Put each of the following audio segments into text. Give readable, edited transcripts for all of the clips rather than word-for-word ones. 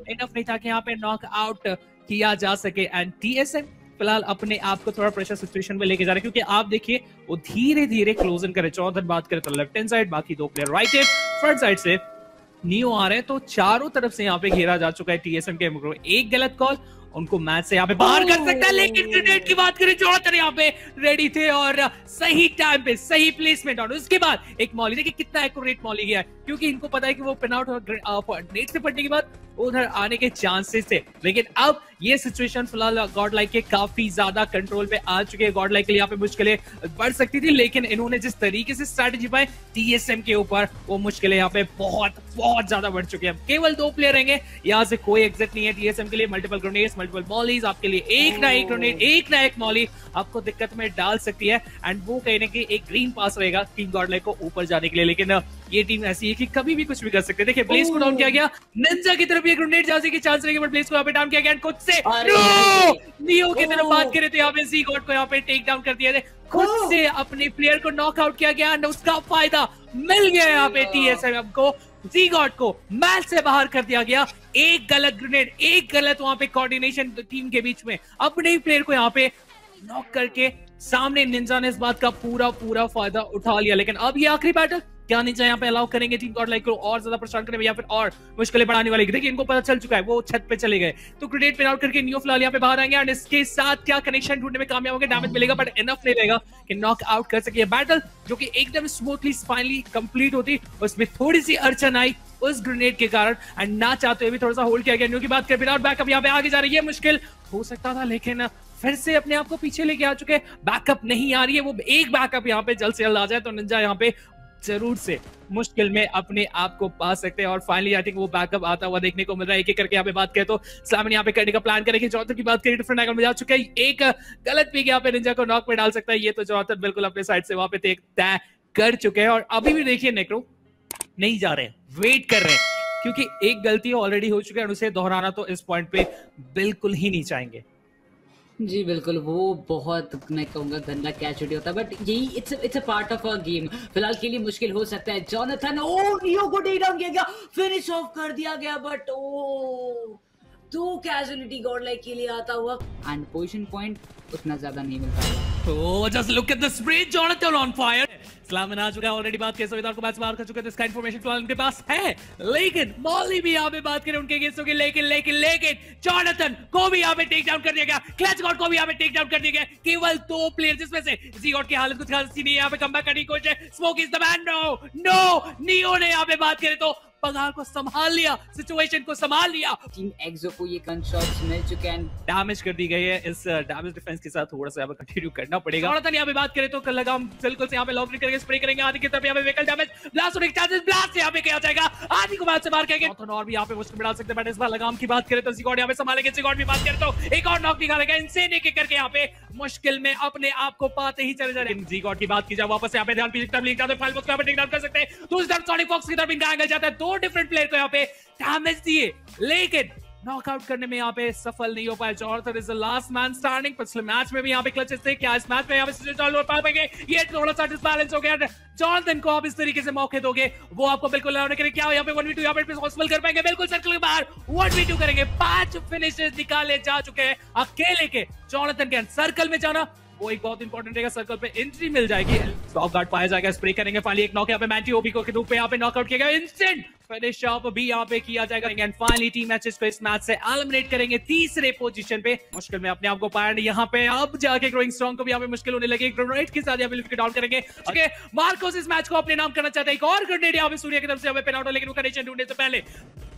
Enough नहीं था कि यहाँ पे नॉक आउट किया जा सके। एंड TSM फिलहाल अपने आप को थोड़ा प्रेशर सिचुएशन में लेके जा रहे हैं, क्योंकि आप देखिए वो धीरे धीरे क्लोज इन करे। चौधरी बात करें तो लेफ्ट हैंड साइड, बाकी दो player right hand front side से नियो आ रहे हैं, तो चारों तरफ से यहाँ पे घेरा जा चुका है TSM के मुकरो। एक गलत कॉल उनको मैच से यहाँ पे बाहर कर सकता है, लेकिन ग्रेनेड की बात करें जोनाथन यहाँ पे रेडी थे और सही टाइम पे सही प्लेसमेंट। और उसके बाद एक मॉली, देखिए कितना एक्यूरेट मॉली गया है, क्योंकि इनको पता है कि वो पिनआउट और नेट से पड़ने के बाद उधर आने के चांसेस थे। लेकिन अब ये सिचुएशन फिलहाल गॉडलाइक के काफी ज्यादा कंट्रोल पे आ चुके हैं। गॉडलाइक के लिए यहाँ पे मुश्किलें बढ़ सकती थी, लेकिन इन्होंने जिस तरीके से स्ट्रैटेजी पाई TSM के ऊपर, वो मुश्किलें यहाँ पे बहुत बहुत ज्यादा बढ़ चुकी हैं। केवल दो प्लेयर रहेंगे, यहाँ से कोई एग्जिट नहीं है TSM के लिए। मल्टीपल ग्रेनेड्स, मल्टीपल मॉलीज आपके लिए, एक ना एक ग्रेनेड, एक ना एक मॉली आपको दिक्कत में डाल सकती है। एंड वो कहने की एक ग्रीन पास रहेगा टीम गॉडलाइक को ऊपर जाने के लिए, लेकिन ये टीम ऐसी है कि कभी भी कुछ भी कर सकते हैं। देखिए ब्लेस को डाउन किया गया, निंजा की तरफ ये ग्रेनेड जाने के चांस रहेंगे, बट ब्लेस को यहाँ पे डाउन किया गया। एंड खुद से नियो की तरफ बात करें तो यहाँ पे जी गॉड को यहाँ पे टेक डाउन कर दिया है, खुद से अपने प्लेयर को नॉकआउट किया गया। एंड उसका फायदा मिल गया यहाँ पे TSM को, जी गॉड को मैच से बाहर कर दिया गया। एक गलत ग्रेनेड, एक गलत वहां पे कोऑर्डिनेशन टीम के बीच में, अपने ही प्लेयर को यहाँ पे नॉक करके सामने निंजा ने इस बात का पूरा पूरा फायदा उठा लिया। लेकिन अब ये आखिरी बैटल, क्या निंजा यहाँ पे अलाउ करेंगे टीम गॉडलाइक को और ज्यादा परेशान करने में या फिर और मुश्किलें बढ़ाने वाली? देखिए इनको पता चल चुका है, वो छत पे चले गए, तो ग्रेनेड पिन आउट करके नियो फिलहाल यहाँ पे बाहर आएंगे। एंड इसके साथ क्या कनेक्शन ढूंढने में कामयाब होंगे, डैमेज मिलेगा बट इनफ नहीं रहेगा कि नॉक आउट कर सके। बैटल जो कि एकदम स्मूथली फाइनली कंप्लीट होती, उसमें थोड़ी सी अड़चन आई उस ग्रेनेड के कारण। एंड ना चाहते हुए भी थोड़ा सा होल्ड किया गया। नियो की बात करें बिना बैकअप यहाँ पे आगे जा रही है, मुश्किल हो सकता था लेकिन फिर से अपने आप को पीछे लेके आ चुके। बैकअप नहीं आ रही है, वो एक बैकअप यहाँ पे जल्द से जल्द आ जाए तो निंजा यहाँ पे जरूर से मुश्किल में अपने आप को पा सकते हैं। और फाइनली आई थिंक वो बैकअप आता हुआ देखने को मिल रहा है। एक एक करके यहाँ पे बात करें तो स्लैमिन यहाँ पे करने का प्लान करेंगे। जॉनथन की बात करें डिफरेंट एंगल में जा चुके हैं, एक गलत पिक यहाँ पे निंजा को नॉक में डाल सकता है। ये तो जॉनथन बिल्कुल अपने साइड से वहां पे तय कर चुके हैं। और अभी भी देखिए नेक्रो नहीं जा रहे, वेट कर रहे हैं, क्योंकि एक गलती ऑलरेडी हो चुकी है और उसे दोहराना तो इस पॉइंट पे बिल्कुल ही नहीं चाहेंगे। जी बिल्कुल, वो बहुत मैं कहूँगा गंदा कैच उड़ी होता है, बट यही it's a part of a game. फिलहाल के लिए मुश्किल हो सकता है। जोनाथन ओ नियो को टेक डाउन किया गया, फिनिश ऑफ कर दिया गया, बट ओ दो कैजुअलिटी गॉडलाइक के लिए आता हुआ। एंड पोजीशन पॉइंट उतना ज्यादा नहीं मिल पाया। Oh just look at the spray, Jonathan on fire, स्लैमिन आ चुका है ऑलरेडी। बात करें सविता को मैच मार कर चुके हैं, इसका इंफॉर्मेशन फिलहाल उनके पास है। लेकिन मॉली भी यहाँ पे बात करें उनके गेस्टों की, लेकिन लेकिन लेकिन जोनाथन को भी यहाँ पे टेक डाउन कर दिया गया, क्लच गॉड को भी यहाँ पे टेक डाउन कर दिया गया। केवल दो प्लेयर जिसमें से जी गॉड की हालत कुछ खास नहीं है, यहाँ पे कमबैक करने की कोशिश है। Smoke is the man, no Neo ने यहाँ पे बात करें तो पगार को संभाल लिया, सिचुएशन को संभाल लिया। टीम एक्सो को ये गन शॉट्स मिल चुके हैं, डैमेज कर दी गई है। इस डैमेज डिफेंस के साथ थोड़ा सा यहाँ पे कंटिन्यू करना पड़ेगा। जोनाथन यहाँ पे बात करें तो कल लगाम बिल्कुल से यहाँ पे लॉक नहीं करेंगे, स्प्रे करेंगे आदि की तरफ, यहाँ पे वेकल डैमेज ब्लास्ट होने के चांसेस, ब्लास्ट यहाँ पे किया जाएगा, आदि को मैच से बाहर करेंगे। जोनाथन और भी यहाँ पे मुश्किल बढ़ा सकते हैं, बट इस बार लगाम की बात करें तो सिकॉर्ड यहाँ पे संभालेंगे। सिकॉर्ड भी बात करें तो एक और नॉक निकालेगा, इनसे एक एक करके यहाँ पे मुश्किल में अपने आप को पाते ही चले जा रहे हैं। जी गॉड की बात की जाए वापस यहाँ पे ध्यान पीछे तरफ लेकर जाते हैं, फाइल बॉक्स को यहाँ पे टेक डाउन कर सकते हैं। दूसरी तरफ सोनिक फॉक्स की तरफ इनका एंगल जाता है, दो डिफरेंट प्लेयर को यहाँ पे डैमेज दिए, लेकिन नॉकआउट करने में यहाँ पे सफल नहीं हो पाया। Jonathan is the last man standing, पिछले मैच में भी यहाँ पे क्लचेस थे, क्या इस मैच में यहाँ पे सिचुएशन हो पाएंगे? ये थोड़ा सा डिसबैलेंस हो गया। जोनाथन को आप इस तरीके से मौके दोगे, वो आपको बिल्कुल लाने के लिए क्या यहाँ पे 1v2 यहाँ पे पॉसिबल कर पाएंगे? बिल्कुल सर्कल के बाहर 1v2 करेंगे। 5 फिनिशेस निकाले जा चुके हैं अकेले के जोनाथन के। सर्कल में जाना वो एक बहुत इंपॉर्टेंट रहेगा, सर्कल पे एंट्री मिल जाएगी, स्टॉप गार्ड पाया जाएगा, स्प्रे करेंगे। फाइनली एक नॉक यहाँ पे मैटी ओबी को के रूप में यहाँ पे नॉकआउट किया गया, इंस्टेंट फिनिश ऑफ भी यहाँ पे किया जाएगा। एंड फाइनली टीम मैचेस को इस मैच से एलिमिनेट करेंगे, तीसरे पोजीशन पे मुश्किल में अपने आप को पाया। यहाँ पे अब जाके ग्रोइंग स्ट्रॉन्ग को भी यहाँ पे मुश्किल होने लगे, ग्रेनेड के साथ यहाँ पे लिफ्ट के डाउन करेंगे। ओके मार्कोस इस मैच को अपने नाम करना चाहते हैं, एक और ग्रेनेड यहाँ पे सूर्य की तरफ से यहाँ पे पेनाल्टी, लेकिन वो कनेक्शन ढूंढने से पहले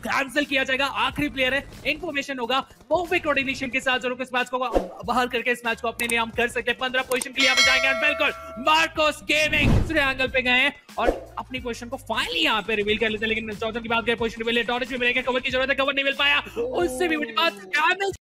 कैंसिल किया जाएगा। आखिरी प्लेयर है, इन्फॉर्मेशन होगा, परफेक्ट कोऑर्डिनेशन के साथ जरूर इस मैच को बाहर करके इस मैच को अपने नाम कर सकते हैं। 15 पोजीशन के लिए आप जाएंगे, बिल्कुल मार्कोस गेमिंग दूसरे एंगल पे गए हैं और अपनी पोजीशन को फाइनली यहाँ पे रिवील कर लेते हैं। लेकिन जोनाथन की बात करें पोजीशन रिवील, डॉरेज भी मिलेगा, कवर की जरूरत है, कवर नहीं मिल पाया, उससे भी